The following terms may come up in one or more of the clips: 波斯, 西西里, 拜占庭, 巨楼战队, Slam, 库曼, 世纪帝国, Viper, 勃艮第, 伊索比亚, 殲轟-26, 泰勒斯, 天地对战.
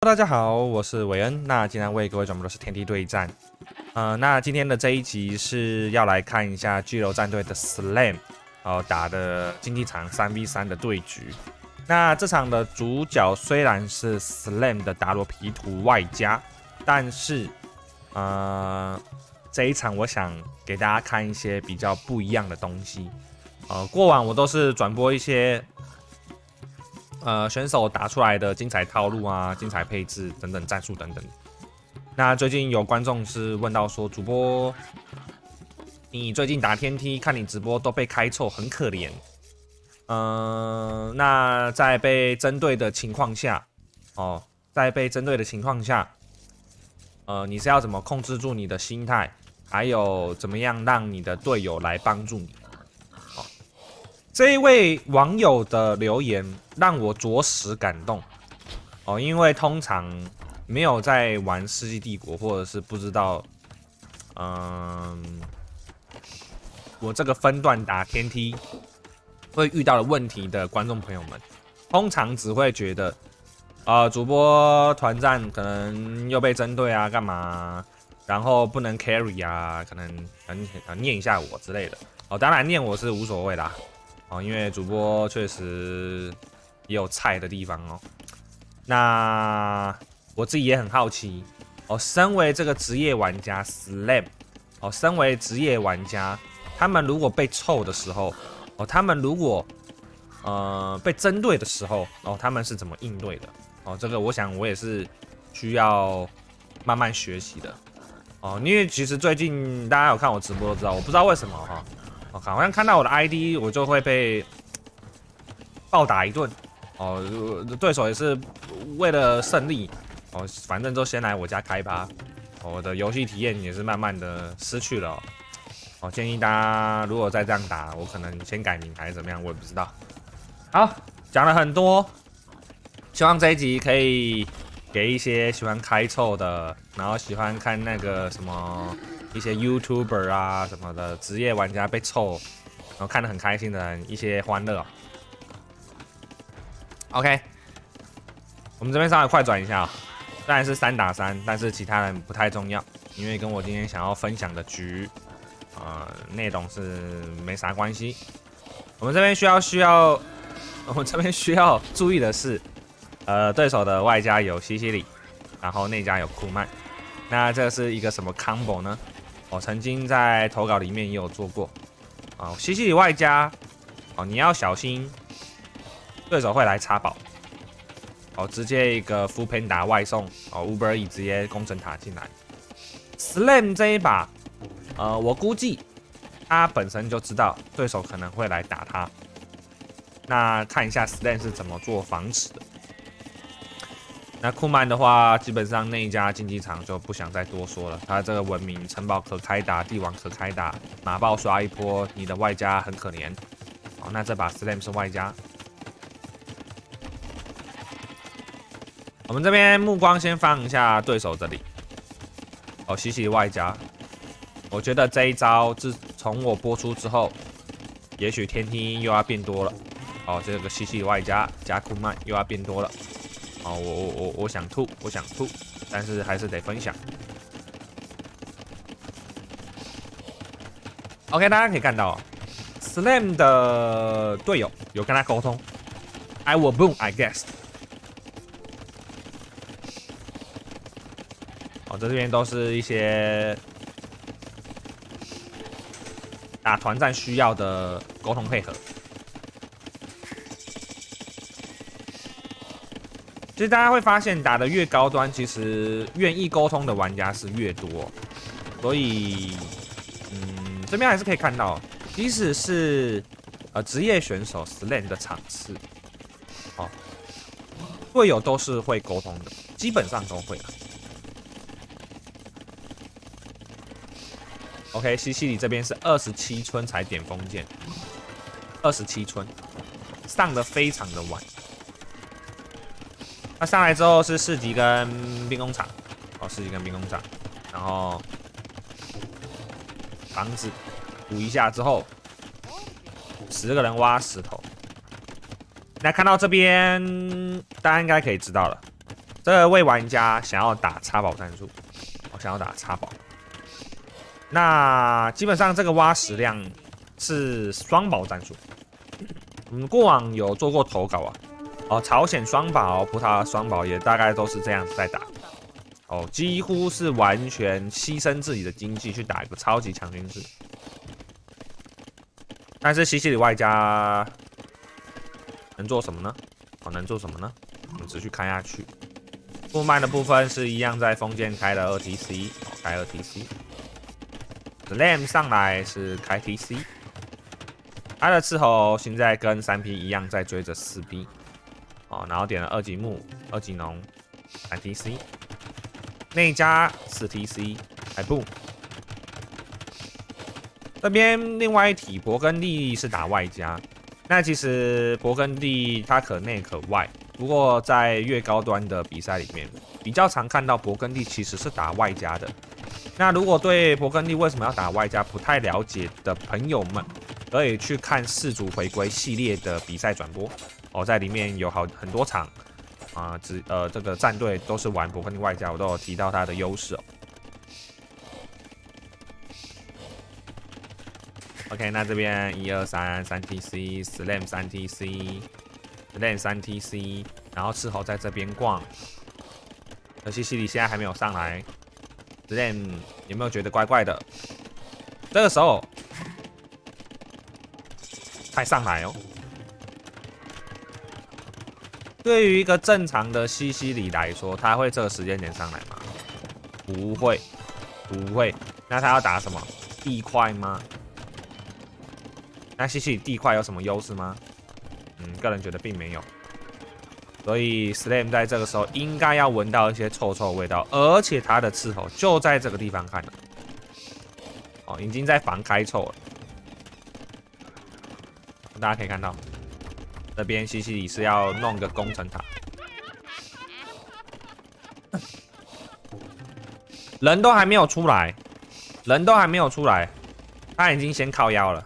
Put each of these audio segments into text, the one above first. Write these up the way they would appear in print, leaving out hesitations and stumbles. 大家好，我是韦恩。那今天为各位转播的是天地对战。那今天的这一集是要来看一下巨楼战队的 Slam， 打的竞技场3v3的对局。那这场的主角虽然是 Slam 的达罗皮图外加，但是这一场我想给大家看一些比较不一样的东西。过往我都是转播一些。 选手打出来的精彩套路啊、精彩配置等等战术等等。那最近有观众是问到说，主播，你最近打天梯，看你直播都被开臭，很可怜。那在被针对的情况下，你是要怎么控制住你的心态，还有怎么样让你的队友来帮助你？ 这一位网友的留言让我着实感动哦，因为通常没有在玩《世纪帝国》或者是不知道，我这个分段打天梯会遇到的问题的观众朋友们，通常只会觉得，主播团战可能又被针对啊，干嘛，然后不能 carry 啊，可能念一下我之类的哦，当然念我是无所谓啦。 哦，因为主播确实也有菜的地方哦。那我自己也很好奇哦，身为这个职业玩家 Slam， 哦，身为职业玩家，他们如果被臭的时候，哦，他们如果被针对的时候，哦，他们是怎么应对的？哦，这个我想我也是需要慢慢学习的。哦，因为其实最近大家有看我直播都知道，我不知道为什么哈。 好像看到我的 ID， 我就会被暴打一顿哦。对手也是为了胜利哦，反正就先来我家开趴，哦、我的游戏体验也是慢慢的失去了哦。哦，建议大家如果再这样打，我可能先改名还是怎么样，我也不知道。好，讲了很多，希望这一集可以给一些喜欢开臭的，然后喜欢看那个什么。 一些 YouTuber 啊什么的职业玩家被臭，然后看得很开心的人一些欢乐、哦。OK， 我们这边稍微快转一下、哦，虽然是3打3，但是其他人不太重要，因为跟我今天想要分享的局，内容是没啥关系。我们这边需要注意的是，对手的外加有西西里，然后内加有库曼。 那这是一个什么 combo 呢？我曾经在投稿里面也有做过啊，西西里外加哦，你要小心对手会来插宝哦，直接一个 full panda 外送哦 ，Uber E 直接攻城塔进来。Slam 这一把，我估计他本身就知道对手可能会来打他，那看一下 Slam 是怎么做防止的。 那库曼的话，基本上那一家竞技场就不想再多说了。他这个文明城堡可开打，帝王可开打，马爆刷一波，你的外加很可怜。好，那这把 Slam 是外加。我们这边目光先放一下对手这里。哦，西西外加。我觉得这一招自从我播出之后，也许天梯又要变多了。哦，这个西西外加加库曼又要变多了。 哦，我想吐，但是还是得分享。OK， 大家可以看到 ，Slam 的队友有跟他沟通 ，I will boom, I guess。哦，这边都是一些打团战需要的沟通配合。 其实大家会发现，打得越高端，其实愿意沟通的玩家是越多，所以，这边还是可以看到，即使是职业选手 Slam 的场次，好，队友都是会沟通的，基本上都会了。OK， 西西里这边是27村才点封建，27村上的非常的晚。 那上来之后是4级跟兵工厂，哦，4级跟兵工厂，然后房子补一下之后，10个人挖石头。那看到这边，大家应该可以知道了，这位玩家想要打插宝战术，我想要打插宝。那基本上这个挖石量是双宝战术。我们过往有做过投稿啊，哦，朝鲜双宝、葡萄牙双宝也大概都是这样子在打。 哦，几乎是完全牺牲自己的经济去打一个超级强军制，但是西西里外加能做什么呢？哦，能做什么呢？我们持续看下去。布曼的部分是一样在封建开了2TC， 开2TC。Slam 上来是开 TC， 他的斥候现在跟3P 一样在追着4P， 哦，然后点了2级木、2级农、3TC。 内加4TC， 还不。这边另外一体勃艮第是打外加，那其实勃艮第它可内可外，不过在越高端的比赛里面，比较常看到勃艮第其实是打外加的。那如果对勃艮第为什么要打外加不太了解的朋友们，可以去看世足回归系列的比赛转播哦，在里面有很多场。 啊，这个战队都是玩勃艮第外加，我都有提到它的优势哦。OK， 那这边1、2、3 3TC Slam 3TC Slam 3TC， 然后斥候在这边逛。可惜西里现在还没有上来 ，Slam 有没有觉得怪怪的？这个时候快上来哦！ 对于一个正常的西西里来说，他会这个时间点上来吗？不会，不会。那他要打什么？地块吗？那西西里地块有什么优势吗？嗯，个人觉得并没有。所以 Slam 在这个时候应该要闻到一些臭味道，而且他的斥候就在这个地方看了。哦，已经在防开臭了。大家可以看到。 这边西西里是要弄个工程塔，人都还没有出来，人都还没有出来，他已经先靠腰了。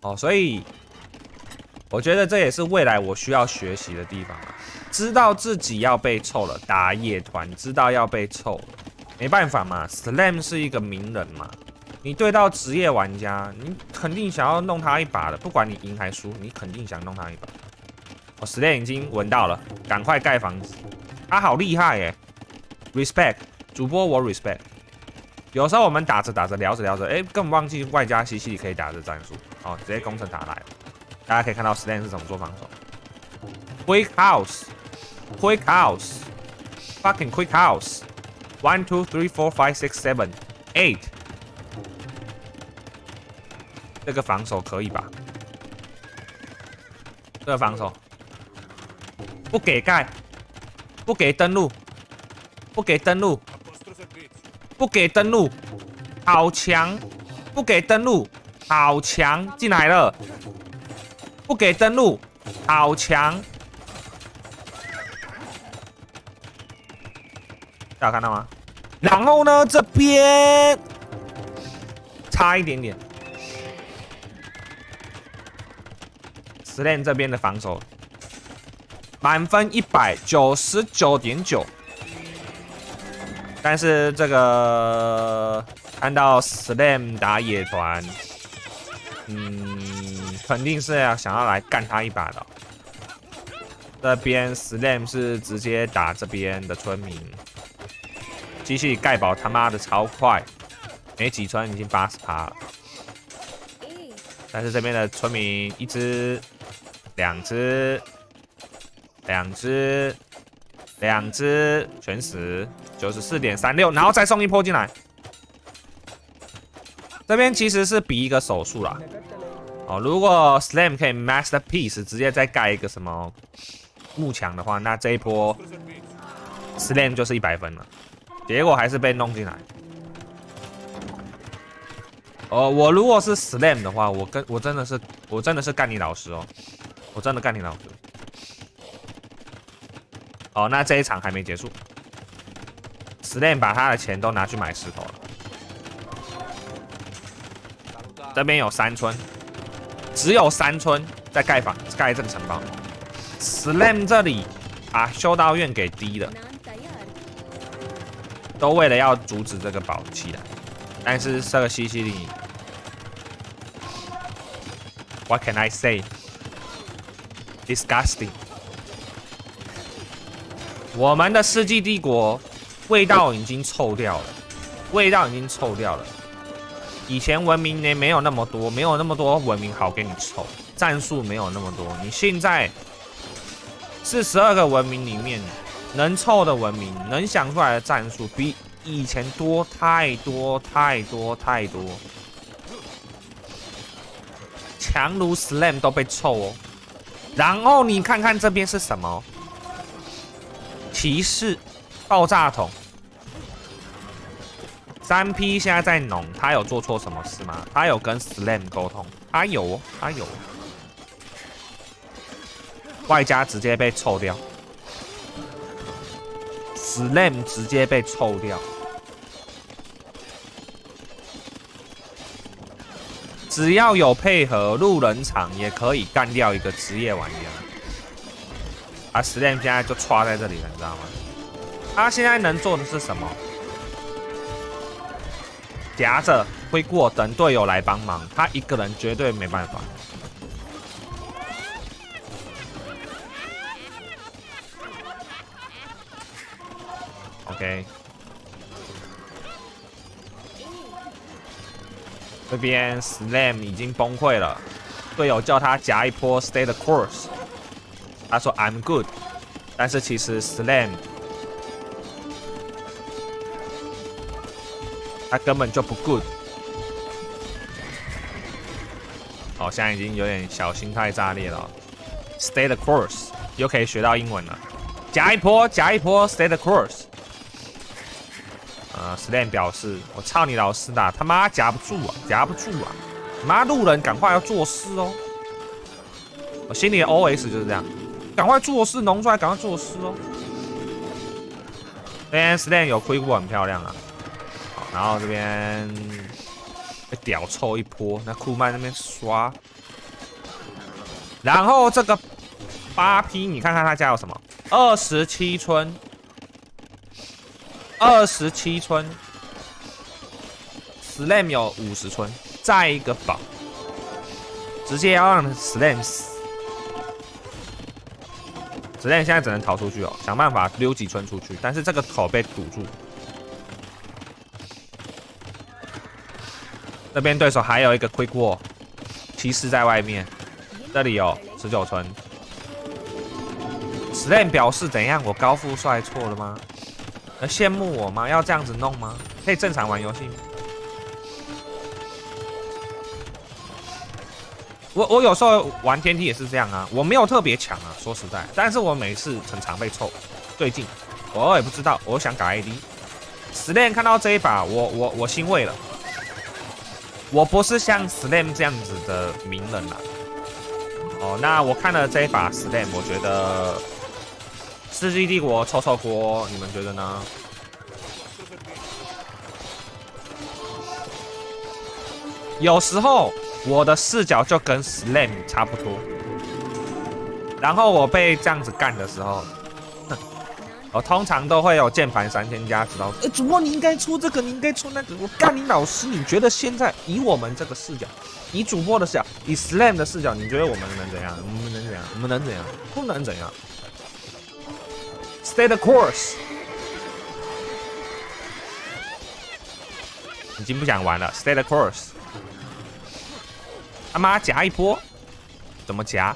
哦，所以我觉得这也是未来我需要学习的地方啊，知道自己要被臭了，打野团知道要被臭了，没办法嘛 ，Slam 是一个名人嘛。 你对到职业玩家，你肯定想要弄他一把的，不管你赢还输，你肯定想弄他一把。我Slam已经闻到了，赶快盖房子。他好厉害耶 ，respect 主播我 respect。有时候我们打着打着聊着聊着，哎，根本忘记外加西西里可以打的战术，哦，直接攻城塔来了。大家可以看到Slam是怎么做防守 ，quick house，quick house，fucking quick house，1 2 3 4 5 6 7 8。 这个防守可以吧？这个防守不给盖，不给登录，不给登录，不给登录，好强！不给登录，好强！进来了，不给登录，好强！大家看到吗？然后呢，这边差一点点。 Slam 这边的防守满分199.9，但是这个看到 Slam 打野团，肯定是要想要来干他一把的。这边 Slam 是直接打这边的村民，机器盖堡他妈的超快，没几村已经80%了，但是这边的村民一只。 两只，全死，94.36，然后再送一波进来。这边其实是比一个手速啦。哦，如果 Slam 可以 masterpiece 直接再盖一个什么幕墙的话，那这一波 Slam 就是100分了。结果还是被弄进来。哦，我如果是 Slam 的话，我真的是干你老师哦。 我真的干你老师！哦，那这一场还没结束 ，Slam 把他的钱都拿去买石头了。这边有3村，只有3村在盖这个城堡。Slam 这里把修道院给低了，都为了要阻止这个宝器来。但是这个西西里 ，What can I say? Disgusting。我们的世纪帝国味道已经臭掉了，味道已经臭掉了。以前文明呢没有那么多，没有那么多文明好给你臭，战术没有那么多，你现在。 42个文明里面，能凑的文明，能想出来的战术比以前多太多太多太多。强如 Slam 都被凑哦。然后你看看这边是什么？骑士、爆炸筒。3P 现在在农，他有做错什么事吗？他有跟 Slam 沟通？他有哦，他有。 外加直接被抽掉 ，Slam 直接被抽掉，只要有配合路人场也可以干掉一个职业玩家。啊 ，Slam 现在就歘在这里了，你知道吗？他现在能做的是什么？夹着挥过，等队友来帮忙，他一个人绝对没办法。 OK， 这边 Slam 已经崩溃了，队友叫他夹一波 Stay the course， 他说 I'm good， 但是其实 Slam 他根本就不 good， 好、哦，现在已经有点小心态炸裂了 ，Stay the course 又可以学到英文了，夹一波，夹一波 Stay the course。 Slam 表示：“我操你老师的，他妈夹不住啊，夹不住啊！妈路人，赶快要做事哦！我心里的 OS 就是这样，赶快做事，弄出来，赶快做事哦！这边 Slam 有亏过，很漂亮啊！好，然后这边被屌臭一波，那库曼那边刷，然后这个8P， 你看看他家有什么？27村。” 27村 ，Slam 有50村，再一个宝，直接要让 Slam 死。Slam 现在只能逃出去哦，想办法溜几村出去，但是这个口被堵住。这边对手还有一个 Quick Wall， 骑士在外面，这里有19村。Slam 表示怎样？我高富帅错了吗？ 能羡慕我吗？要这样子弄吗？可以正常玩游戏吗？我有时候玩天梯也是这样啊，我没有特别强啊，说实在，但是我每次很常被臭。最近我也不知道，我想改 AD。Slam 看到这一把，我欣慰了。我不是像 Slam 这样子的名人啦、啊。哦，那我看了这一把 Slam， 我觉得。 世纪帝国臭臭锅，你们觉得呢？有时候我的视角就跟 Slam 差不多，然后我被这样子干的时候，我通常都会有键盘3000+知道。主播你应该出这个，你应该出那个。我干你老师！你觉得现在以我们这个视角，以主播的视角，以 Slam 的视角，你觉得我们能怎样？我们能怎样？我们能怎样？不能怎样。 Stay the course， 已经不想玩了。Stay the course， 他妈夹一波，怎么夹？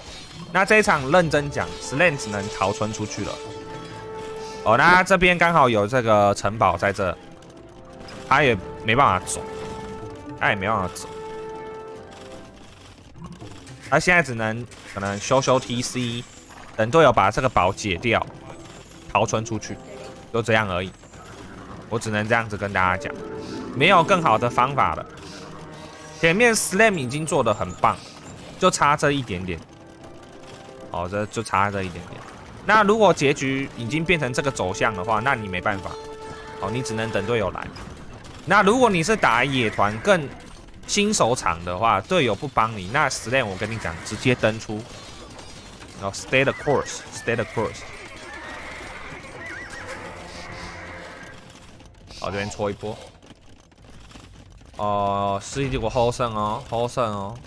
那这一场认真讲 ，Slam 只能逃村出去了。哦，那这边刚好有这个城堡在这，他也没办法走，他也没办法走，他现在只能可能修 TC， 等队友把这个宝解掉。 逃村出去，就这样而已。我只能这样子跟大家讲，没有更好的方法了。前面 Slam 已经做得很棒，就差这一点点。哦，这就差这一点点。那如果结局已经变成这个走向的话，那你没办法。哦，你只能等队友来。那如果你是打野团更新手场的话，队友不帮你，那 Slam 我跟你讲，直接登出。然后 Stay the course，Stay the course。我這邊搓一波。哦，失忆帝国好胜哦，好胜哦。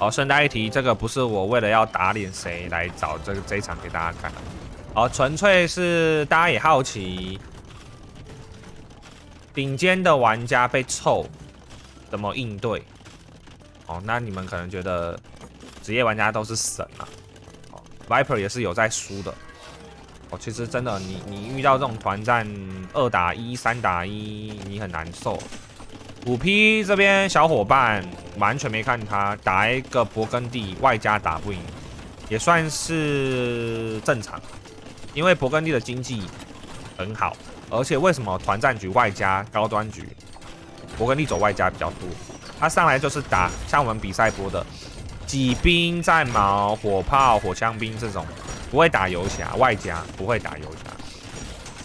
好，顺带一提，这个不是我为了要打脸谁来找这一场给大家看的，好，纯粹是大家也好奇，顶尖的玩家被臭怎么应对？哦，那你们可能觉得职业玩家都是神啊，哦 ，Viper 也是有在输的。 哦，其实真的，你遇到这种团战2打1、3打1，你很难受。5P 这边小伙伴完全没看他打一个勃艮第，外加打不赢，也算是正常，因为勃艮第的经济很好，而且为什么团战局外加高端局，勃艮第走外加比较多？他上来就是打像我们比赛播的戟兵、战矛、火炮、火枪兵这种。 不会打游侠，外加不会打游侠，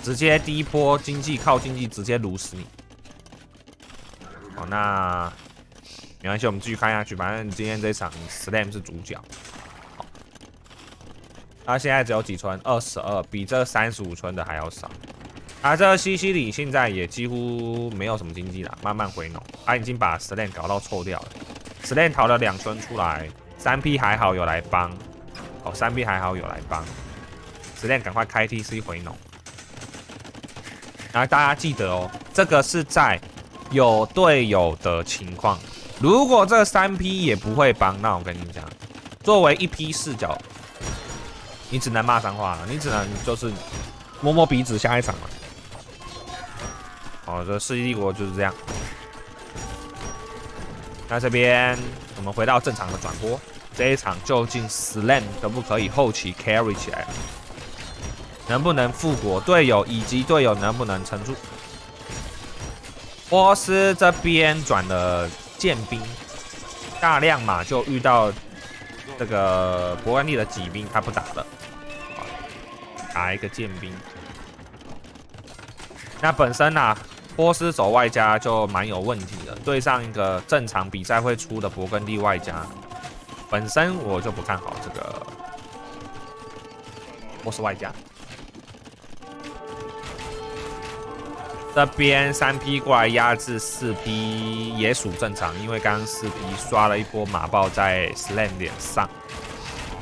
直接第一波经济靠经济直接撸死你。好，那没关系，我们继续看下去。反正今天这场 Slam 是主角。好，他现在只有几村，22，比这35村的还要少。啊，这西西里现在也几乎没有什么经济了，慢慢回笼。他已经把 Slam 搞到臭掉了。Slam 逃了2村出来，3P 还好有来帮。 哦，3P 还好有来帮，Slam赶快开 TC 回农。然后大家记得哦，这个是在有队友的情况，如果这3P 也不会帮，那我跟你讲，作为1P视角，你只能骂脏话了，你只能就是摸摸鼻子下一场了。哦，这世纪帝国就是这样。那这边我们回到正常的转播。 这一场究竟 Slam 可不可以后期 carry 起来？能不能复活队友，以及队友能不能撑住？波斯这边转了剑兵，大量嘛就遇到这个勃艮第的戟兵，他不打了，打一个剑兵。那本身啊，波斯走外加就蛮有问题的，对上一个正常比赛会出的勃艮第外加。 本身我就不看好这个波斯外加，这边3P 过来压制4P也属正常，因为刚刚4P刷了一波马爆在 Slam 脸上，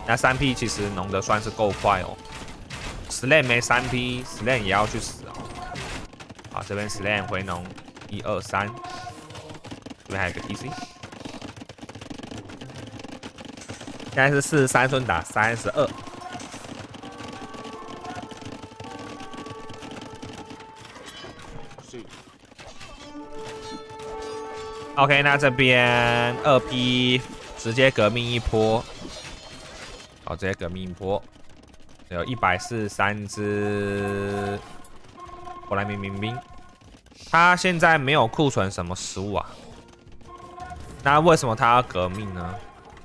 那3P 其实弄得算是够快哦。Slam 没3P，Slam 也要去死哦。好，这边 Slam 回农1、2、3，这边还有个 TC。 现在是43村打32，OK， 那这边2P直接革命一波，好，直接革命一波，有143只波兰民兵，他现在没有库存什么食物啊，那为什么他要革命呢？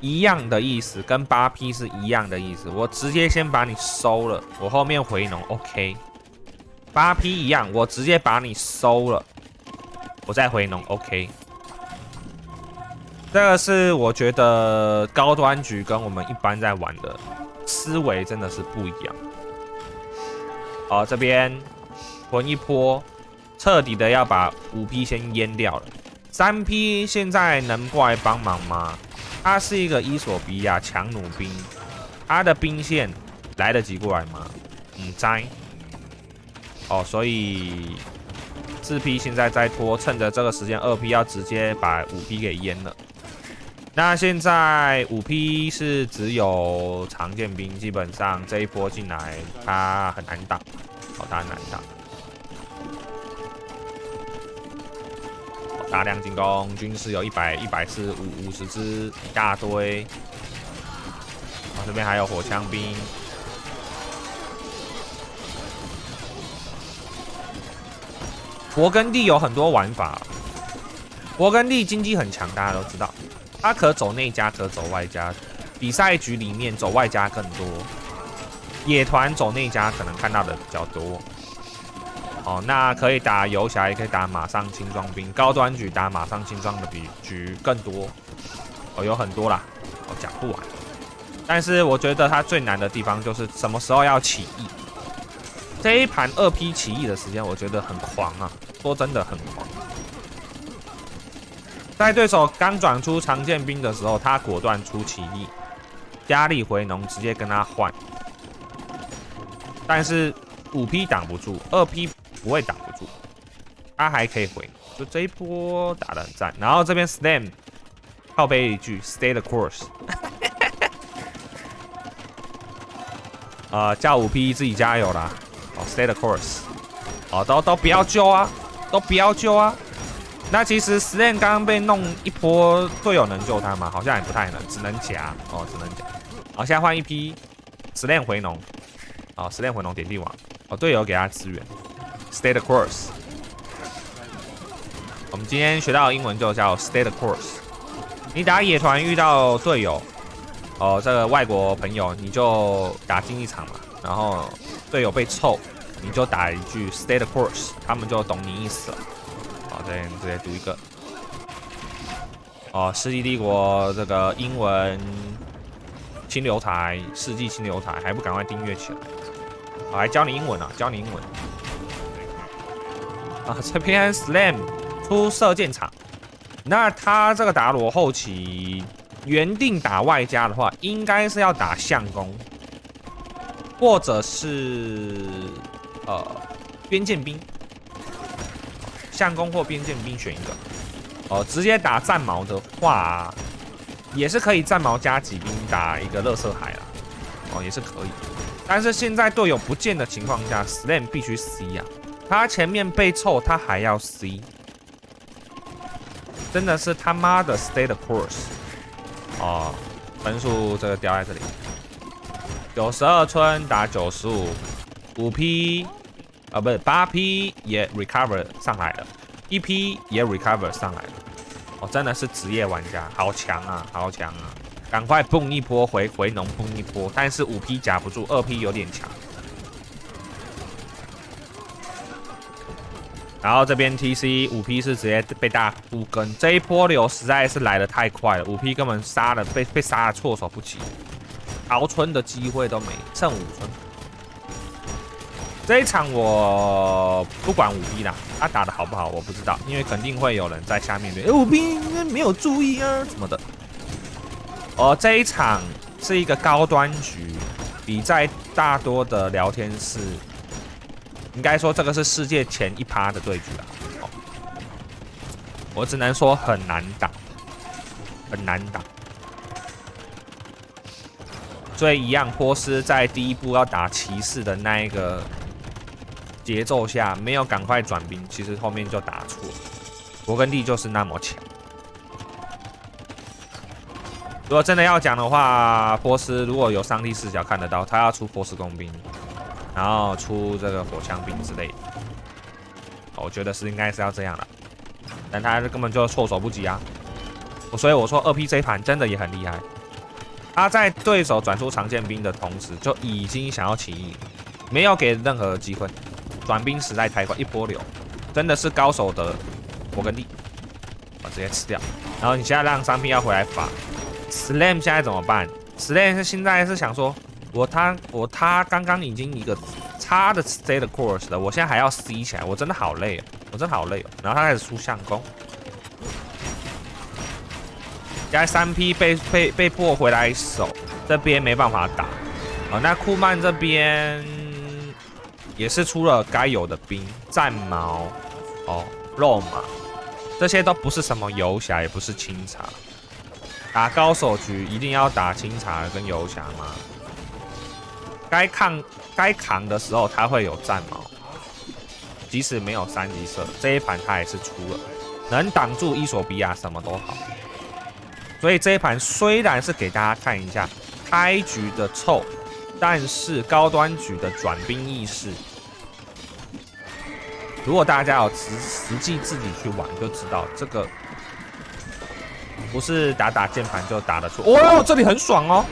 一样的意思，跟8P 是一样的意思。我直接先把你收了，我后面回农 OK。8P 一样，我直接把你收了，我再回农 OK。这个是我觉得高端局跟我们一般在玩的思维真的是不一样。好，这边混一波，彻底的要把5P 先淹掉了。3P 现在能过来帮忙吗？ 他是一个伊索比亚强弩兵，他的兵线来得及过来吗？嗯，在。哦，所以4P现在在拖，趁着这个时间2P要直接把5P给淹了。那现在5P是只有长剑兵，基本上这一波进来他很难打，哦，他很难打。大量进攻，军士有100、145、50只，一大堆。哦，这边还有火枪兵。勃艮第有很多玩法，勃艮第经济很强，大家都知道，他可走内家，可走外家。比赛局里面走外家更多，野团走内家可能看到的比较多。 哦，那可以打游侠，也可以打马上轻装兵。高端局打马上轻装的比局更多，哦，有很多啦，我讲不完。但是我觉得它最难的地方就是什么时候要起义。这一盘2P 起义的时间，我觉得很狂啊！说真的，很狂。在对手刚转出常见兵的时候，他果断出起义，加力回农，直接跟他换。但是5P 挡不住，2P 不会挡不住，他还可以回。就这一波打得很赞。然后这边 Slam 靠背一句 Stay the course 叫5P 自己加油啦！哦 ，Stay the course， 哦，都不要救啊，都不要救啊。那其实 Slam 刚刚被弄一波，队友能救他吗？好像也不太能，只能夹哦，只能夹。好，现在换一批 Slam 回农，哦 ，Slam 回农点地网，哦，队友给他支援 ，Stay the course。我们今天学到的英文就叫 Stay the course。你打野团遇到队友。哦，这个外国朋友，你就打进一场嘛，然后队友被臭，你就打一句 Stay the course， 他们就懂你意思了。好，这边直接读一个。哦，世纪帝国这个英文清流台，世纪清流台还不赶快订阅起来？我还教你英文啊，教你英文。啊，这边 Slam 出射箭场，那他这个打罗后期。 原定打外加的话，应该是要打相攻，或者是边剑兵，相攻或边剑兵选一个。哦，直接打战矛的话，也是可以战矛加几兵打一个垃圾海啦。哦，也是可以。但是现在队友不见的情况下 ，Slam 必须 C 呀、啊，他前面被臭，他还要 C， 真的是他妈的 Stay the course。 哦，分数这个掉在这里， 92村打95， 5P 啊不是 8P 也 recover 上来了， 1P 也 recover 上来了，哦真的是职业玩家，好强啊，好强啊！赶快蹦一波回农蹦一波，但是5P 夹不住， 2P 有点强，然后这边 TC 5P 是直接被大孤跟，这一波流实在是来得太快了，5P 根本杀了被杀了措手不及，熬村的机会都没，剩5村。这一场我不管5P 啦，他打得好不好我不知道，因为肯定会有人在下面对，5P 应该没有注意啊什么的。哦，这一场是一个高端局，比在大多的聊天室。 应该说这个是世界前1%的对局了、啊哦，我只能说很难打，很难打。所以一样，波斯在第一步要打骑士的那一个节奏下，没有赶快转兵，其实后面就打错了。勃艮第就是那么强。如果真的要讲的话，波斯如果有上帝视角看得到，他要出波斯工兵。 然后出这个火枪兵之类的，我觉得是应该是要这样了，但他根本就措手不及啊！所以我说2P 这一盘真的也很厉害，他在对手转出常见兵的同时就已经想要起义，没有给任何机会，转兵实在太快，一波流，真的是高手的勃艮第，我直接吃掉。然后你现在让3P要回来法 ，Slam 现在怎么办 ？Slam 现在是想说。 我刚刚已经一个差的 stay the course 了，我现在还要 C 起来，我真的好累哦，我真的好累哦。然后他开始出相攻，现在3P 被迫回来守，这边没办法打。哦，那库曼这边也是出了该有的兵，战矛、哦肉马，这些都不是什么游侠，也不是清茶。打高手局一定要打清茶跟游侠吗？ 该扛的时候，他会有战矛，即使没有3级射，这一盘他也是出了，能挡住伊索比亚什么都好。所以这一盘虽然是给大家看一下开局的臭，但是高端局的转兵意识，如果大家有实际自己去玩，就知道这个不是打键盘就打得出。哦，这里很爽哦。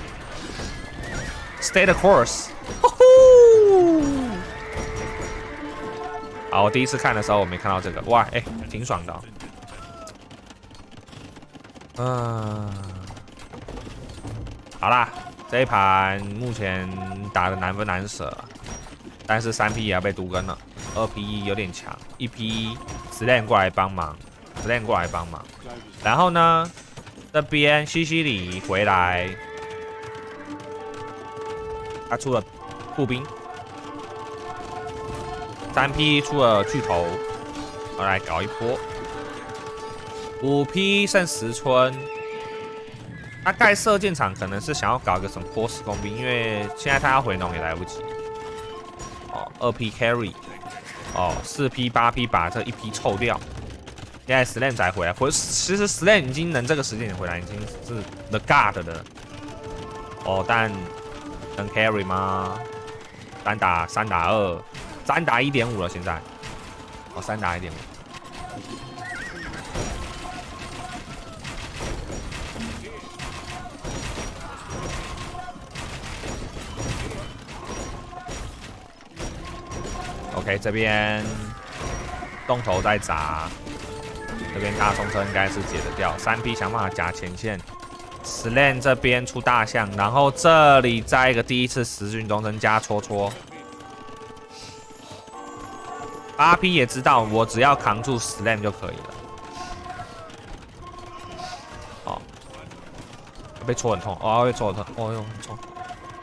Stay the course。好，我第一次看的时候我没看到这个，哇，哎、欸，挺爽的、哦。嗯，好啦，这一盘目前打的难分难舍，但是3P 也要被毒跟了，2P1有点强，1P1 Slam 过来帮忙 ，Slam 过来帮忙。然后呢，这边西西里回来，他出了步兵，3P出了巨头，我来搞一波，5P剩石村。 他盖射箭场可能是想要搞一个什么波斯工兵，因为现在他要回农也来不及。哦，2P carry， 哦，4P 8P 把这1P凑掉。现在 Slam 才回来，其实 Slam 已经能这个时间点回来，已经是 The God 的。哦，但能 carry 吗？3打2，3打 1.5 了现在。哦，3打 1.5。 OK， 这边洞头在砸，这边大冲车应该是解得掉。3P 想办法夹前线 ，Slam 这边出大象，然后这里再一个第一次十军中增加戳戳。8P 也知道我只要扛住 Slam 就可以了。好，被戳很痛，哦，被戳很痛，哦哟，很痛，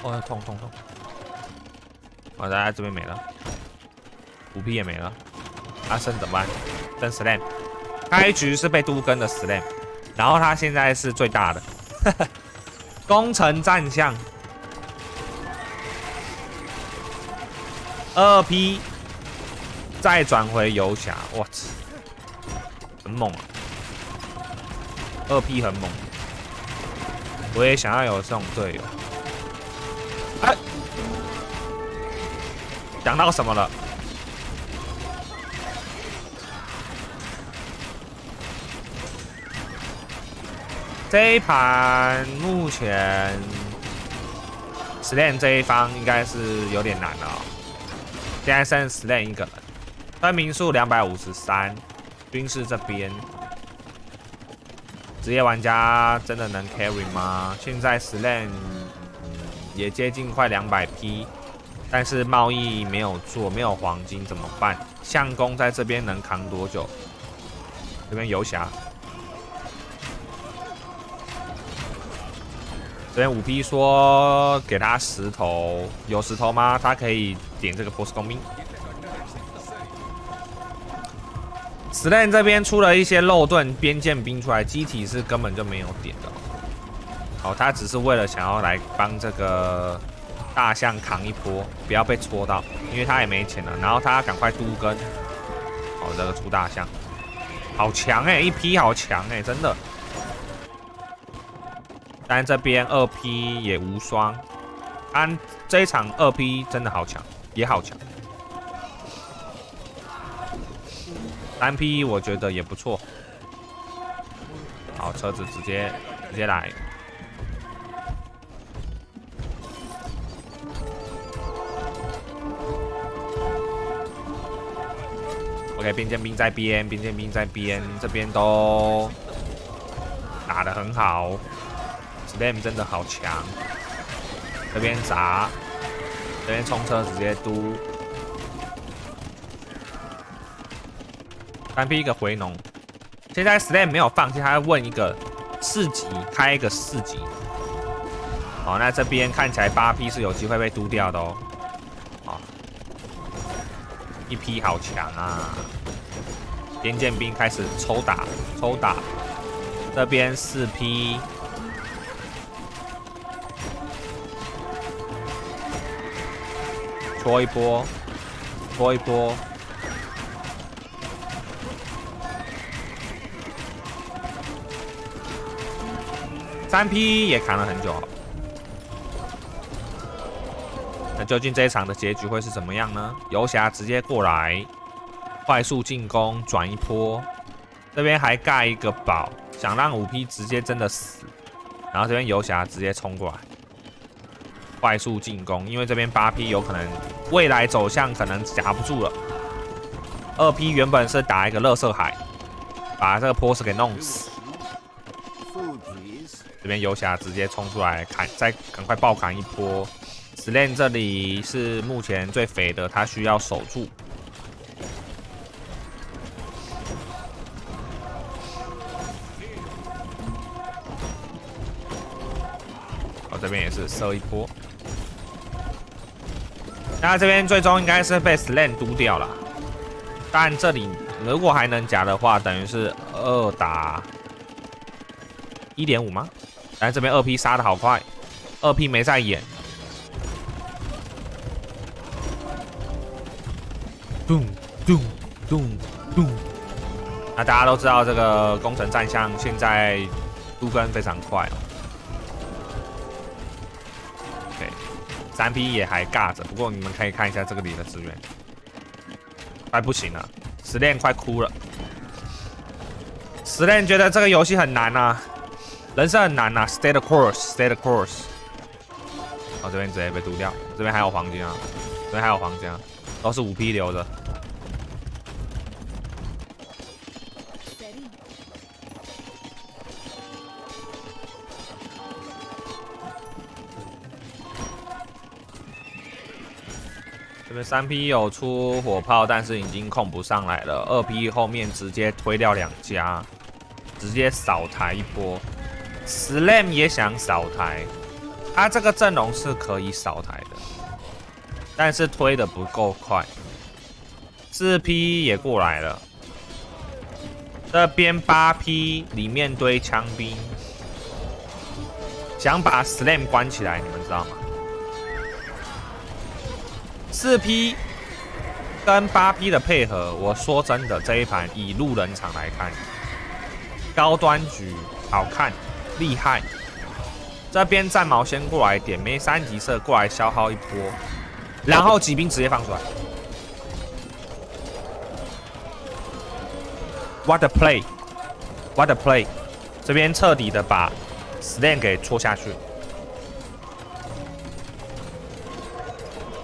哦，痛。好，大家这边没了。 5P 也没了，阿胜怎么办？等 Slam， 开局是被都跟的 Slam， 然后他现在是最大的，攻城战象。2P 再转回游侠，我操，很猛啊！2P 很猛，我也想要有这种队友。哎，讲到什么了？ 这一盘目前 ，Slam 这一方应该是有点难了、哦。现在剩 Slam 一个人，分民数253，军事这边，职业玩家真的能 carry 吗？现在 Slam 也接近快200P， 但是贸易没有做，没有黄金怎么办？相公在这边能扛多久？这边游侠。 这边5P 说给他石头，有石头吗？他可以点这个波斯工兵。Slam 这边出了一些肉盾边剑兵出来，机体是根本就没有点的。好，他只是为了想要来帮这个大象扛一波，不要被戳到，因为他也没钱了。然后他要赶快都跟，好，这个出大象，好强哎、欸，1P好强哎、欸，真的。 但这边2P 也无双，安这一场2P 真的好强，也好强。3P 我觉得也不错。好，车子直接来。OK， 边剑兵在边，边剑兵在边，这边都打得很好。 Slam 真的好强，这边砸，这边冲车直接嘟。3P 一个回农，现在 Slam 没有放弃，他要问一个四级，开一个四级。好，那这边看起来8P 是有机会被嘟掉的哦。好，1P 好强啊！边剑兵开始抽打，这边4P。 搓一波，3P 也扛了很久。那究竟这一场的结局会是怎么样呢？游侠直接过来，快速进攻，转一波。这边还盖一个堡，想让5P 直接真的死，然后这边游侠直接冲过来。 快速进攻，因为这边8P 有可能未来走向可能夹不住了。2P 原本是打一个垃圾海，把这个波斯给弄死。这边游侠直接冲出来砍，再赶快爆砍一波。Slam 这里是目前最肥的，他需要守住。好，这边也是射一波。那这边最终应该是被 Slam 嘟掉了，但这里如果还能夹的话，等于是2打 1.5 吗？但这边2P 杀的好快，2P 没在演。 咚咚咚咚！那大家都知道，这个工程战象现在撸分非常快哦。对，3P 也还尬着，不过你们可以看一下这个里的资源，快不行了，Slam快哭了。Slam觉得这个游戏很难啊，人生很难啊 ，Stay the course，Stay the course。哦，这边直接被毒掉，这边还有黄金啊，这边还有黄金啊。 都是5P 留的，这边3P 有出火炮，但是已经控不上来了。2P 后面直接推掉2家，直接扫台一波。Slam 也想扫台，他这个阵容是可以扫台的。 但是推的不够快，4P 也过来了，这边8P 里面堆枪兵，想把 Slam 关起来，你们知道吗？4P 跟8P 的配合，我说真的，这一盘以路人场来看，高端局好看，厉害。这边战矛先过来点枚3级射过来消耗一波。 然后骑兵直接放出来。What a play! What a play! 这边彻底的把 Slam 给戳下去。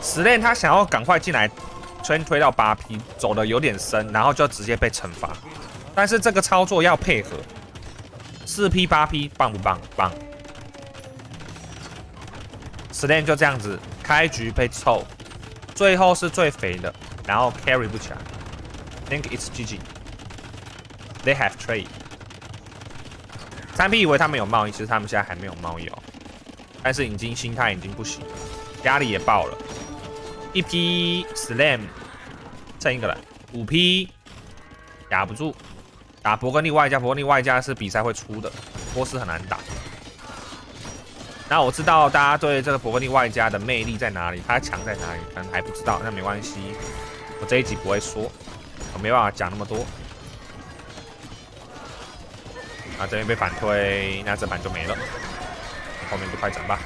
Slam 他想要赶快进来，先推到8P， 走的有点深，然后就直接被惩罚。但是这个操作要配合，4P 8P 棒不棒？棒。Slam 就这样子。 开局被臭，最后是最肥的，然后 carry 不起来。Think it's GG. They have trade. 3P 以为他们有贸易，其实他们现在还没有贸易哦，但是已经心态已经不行了，压力也爆了。1P Slam 剩一个人，5P 打不住，打伯格利外加，伯格利外加是比赛会出的，波斯很难打。 那我知道大家对这个伯格利外加的魅力在哪里，他强在哪里，可能还不知道，那没关系，我这一集不会说，我没办法讲那么多。啊，这边被反推，那这盘就没了，后面就快整吧。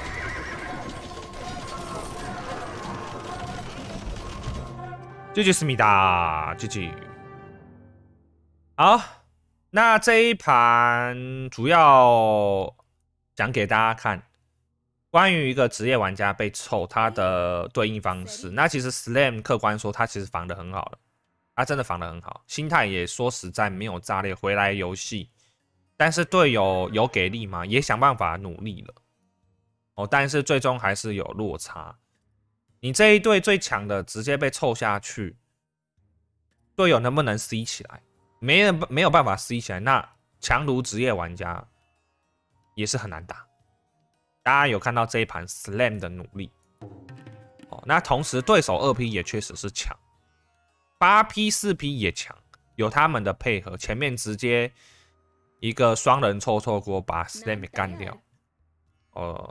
GG思密达，GG。好，那这一盘主要讲给大家看。 关于一个职业玩家被臭，他的对应方式，那其实 Slam 客观说他其实防得很好了，他真的防得很好，心态也说实在没有炸裂回来游戏，但是队友有给力吗？也想办法努力了，哦，但是最终还是有落差。你这一队最强的直接被臭下去，队友能不能 C 起来？没有办法 C 起来，那强如职业玩家也是很难打。 大家有看到这一盘 Slam 的努力哦，那同时对手2P 也确实是强，8P 4P 也强，有他们的配合，前面直接一个双人臭臭锅把 Slam 给干掉。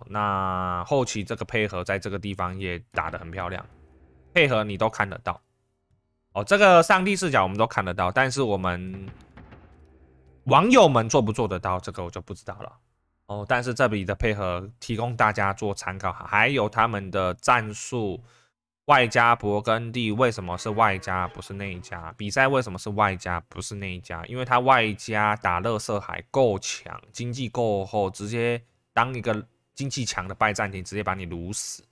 那后期这个配合在这个地方也打得很漂亮，配合你都看得到哦，这个上帝视角我们都看得到，但是我们网友们做不做得到，这个我就不知道了。 哦，但是这里的配合提供大家做参考，还有他们的战术，外加勃艮第为什么是外加不是内加？比赛为什么是外加不是内加？因为他外加打垃圾海够强，经济够厚，直接当一个经济强的拜占庭，直接把你撸死。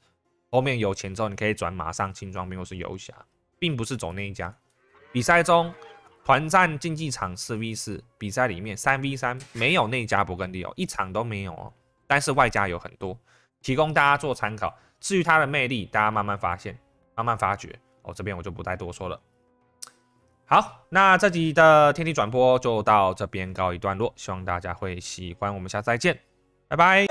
后面有钱之后，你可以转马上轻装兵或是游侠，并不是走内加。比赛中。 团战竞技场4v4比赛里面3v3没有内加勃艮第哦，一场都没有哦。但是外加有很多，提供大家做参考。至于它的魅力，大家慢慢发现，慢慢发掘哦。这边我就不再多说了。好，那这集的天地转播就到这边告一段落，希望大家会喜欢。我们下次再见，拜拜。